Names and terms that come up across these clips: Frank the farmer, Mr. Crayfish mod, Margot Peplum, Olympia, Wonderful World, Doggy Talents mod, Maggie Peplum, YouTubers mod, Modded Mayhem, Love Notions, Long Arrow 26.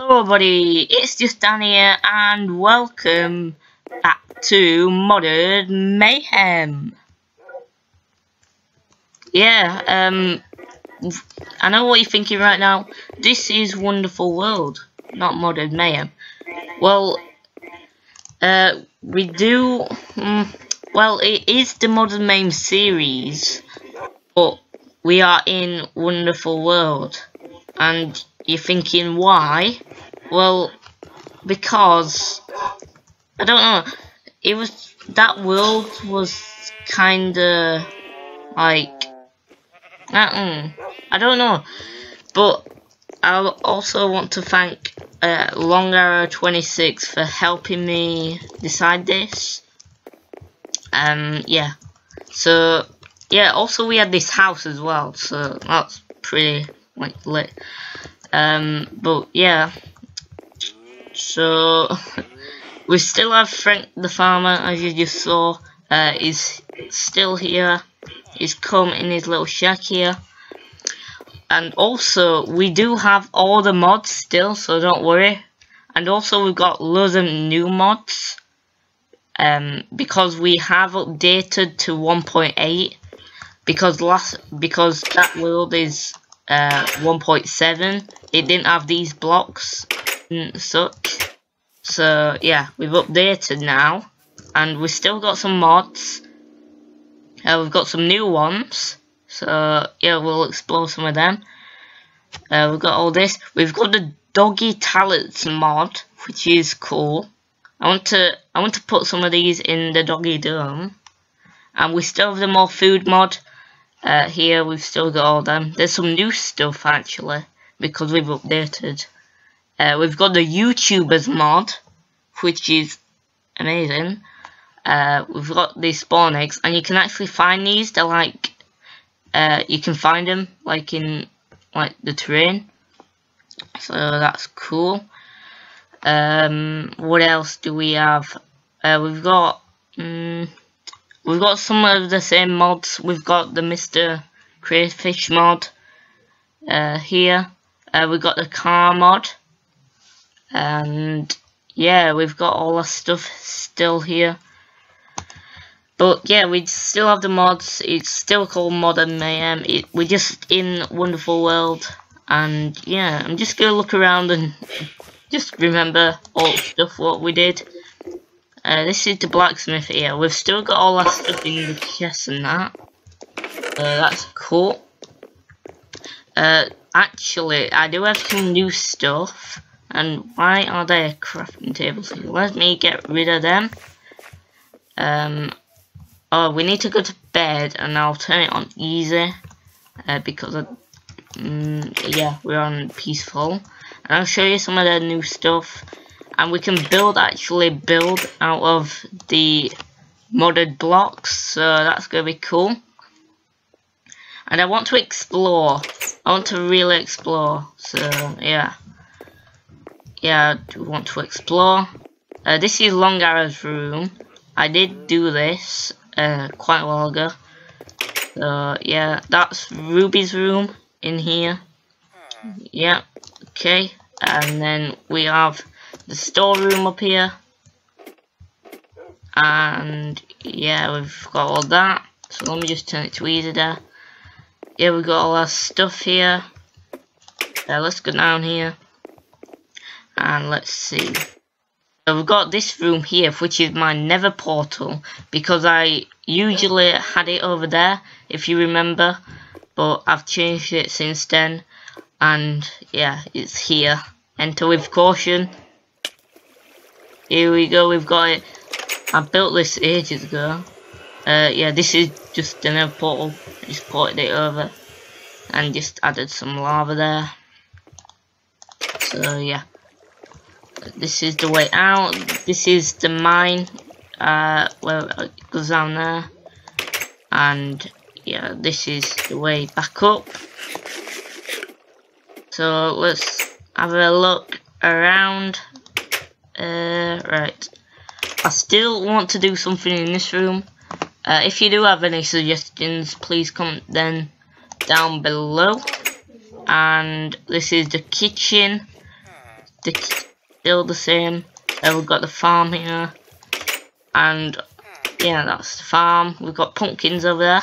Hello everybody, it's just Dan here and welcome back to Modded Mayhem. I know what you're thinking right now. This is Wonderful World, not Modded Mayhem. Well, it is the Modded Mayhem series, but we are in Wonderful World. And you're thinking why? Well, because I don't know. It was that world was kinda like I don't know. But I also want to thank Long Arrow 26 for helping me decide this. Also we had this house as well, so that's pretty like lit. So we still have Frank the farmer, as you just saw. He's still here. He's come in his little shack here, and also we do have all the mods still, so don't worry. And also we've got loads of new mods because we have updated to 1.8 because that world is 1.7. It didn't have these blocks and such, so yeah, we've updated now, and we still got some mods. We've got some new ones, so yeah, we'll explore some of them. We've got all this. We've got the Doggy Talents mod, which is cool. I want to put some of these in the doggy dome, and we still have the more food mod. Here we've still got all them. There's some new stuff actually because we've updated. We've got the YouTubers mod, which is amazing. We've got these spawn eggs, and you can actually find these. They're like you can find them like in like the terrain, so that's cool. What else do we have? We've got some of the same mods. We've got the Mr. Crayfish mod here. We've got the car mod. And yeah, we've got all our stuff still here. But yeah, we still have the mods. It's still called Modded Mayhem. We're just in Wonderful World. And yeah, I'm just going to look around and just remember all the stuff what we did. This is the blacksmith here. We've still got all our stuff in the chest and that. That's cool. Actually, I do have some new stuff. And why are there crafting tables here? Let me get rid of them. Oh, we need to go to bed, and I'll turn it on easy. We're on peaceful. And I'll show you some of the new stuff. And we can build out of the modded blocks, so that's going to be cool. And I want to explore. I want to really explore, so yeah. Yeah, I want to explore. This is Long Arrow's room. I did do this quite a while ago. So yeah, that's Ruby's room in here. Yeah, okay. And then we have the storeroom up here, and yeah, we've got all that. So let me just turn it to easy there. Yeah, we've got all our stuff here. Let's go down here and let's see. So we've got this room here, which is my nether portal, because I usually had it over there, if you remember, but I've changed it since then. And yeah, it's here. Enter with caution. Here we go, we've got it. I built this ages ago. This is just an air portal. Just ported it over and just added some lava there. So yeah, this is the way out. This is the mine where it goes down there. And yeah, this is the way back up. So let's have a look around. Right, I still want to do something in this room. If you do have any suggestions, please comment then down below. And this is the kitchen. it's still the same. So we've got the farm here, and yeah, that's the farm. We've got pumpkins over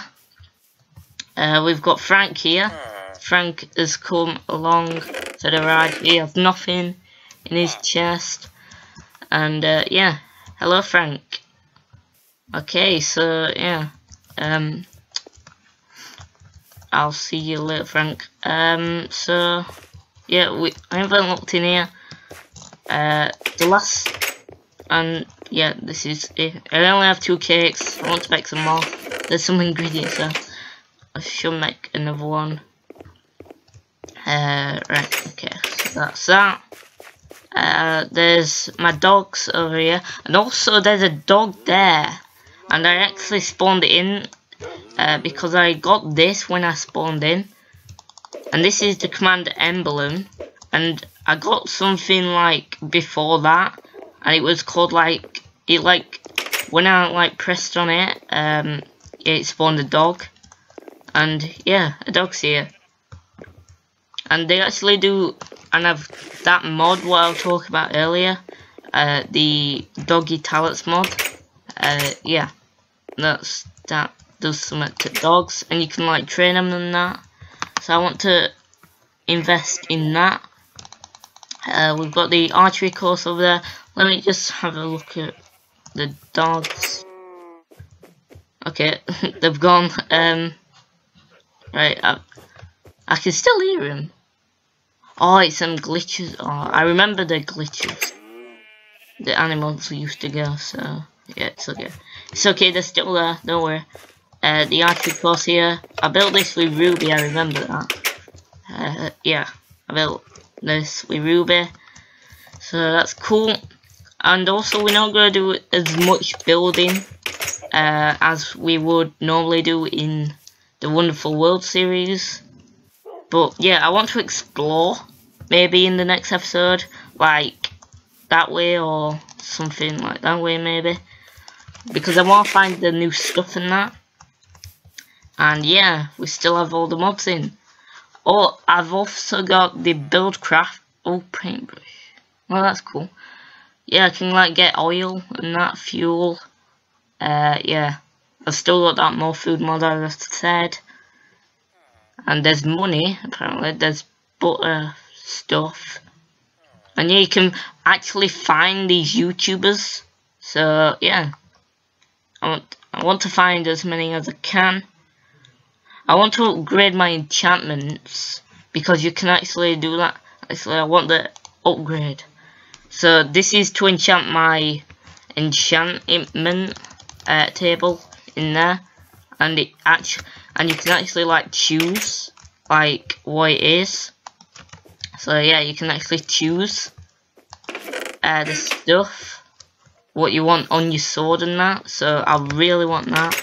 there. We've got Frank here. Frank has come along to the ride. He has nothing in his chest, and yeah, hello Frank. Okay, so yeah, I'll see you later, Frank. So yeah, I haven't looked in here. The last, and yeah, this is it. I only have 2 cakes. I want to make some more. There's some ingredients there. I should make another one. Right, okay, so that's that. There's my dogs over here, and also there's a dog there, and I actually spawned it in because I got this when I spawned in, and this is the command emblem, and I got something like before that, and it was called like it when I pressed on it, it spawned a dog, and yeah, a dog's here, and they actually do. And I've that mod what I was talking about earlier, the Doggy Talents mod. Yeah, that does something to dogs, and you can like train them and that. So I want to invest in that. We've got the archery course over there. Let me just have a look at the dogs. Okay, they've gone. Right, I can still hear them. Oh, it's some glitches. Oh, I remember the glitches. The animals used to go, so yeah, it's okay. It's okay, they're still there, don't worry. The archery course here. I built this with Ruby, I remember that. Yeah, I built this with Ruby. So that's cool. And also, we're not going to do as much building as we would normally do in the Wonderful World series. But yeah, I want to explore, maybe in the next episode, like that way or something like that way maybe. Because I want to find the new stuff in that. And yeah, we still have all the mobs in. Oh, I've also got the build craft, oh, paintbrush. Well, that's cool. Yeah, I can like get oil and that, fuel. Yeah, I've still got that more food mod I just said. And there's money, apparently, there's butter stuff. And yeah, you can actually find these YouTubers. So yeah, I want to find as many as I can. I want to upgrade my enchantments, because you can actually do that. Actually, I want the upgrade. So this is to enchant my enchantment table in there. And it actually, and you can actually like choose like what it is. So yeah, you can actually choose the stuff what you want on your sword and that. So I really want that.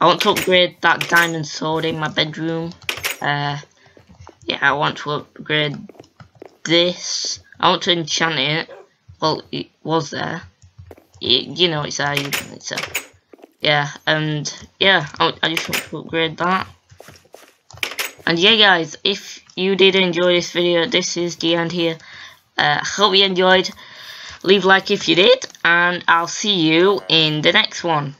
I want to upgrade that diamond sword in my bedroom. Yeah, I want to upgrade this. I want to enchant it. Well, it was there. You know, it's there. You know, it's there. Yeah, and yeah, I just want to upgrade that. And yeah guys, if you did enjoy this video, this is the end here. Hope you enjoyed. Leave a like if you did, and I'll see you in the next one.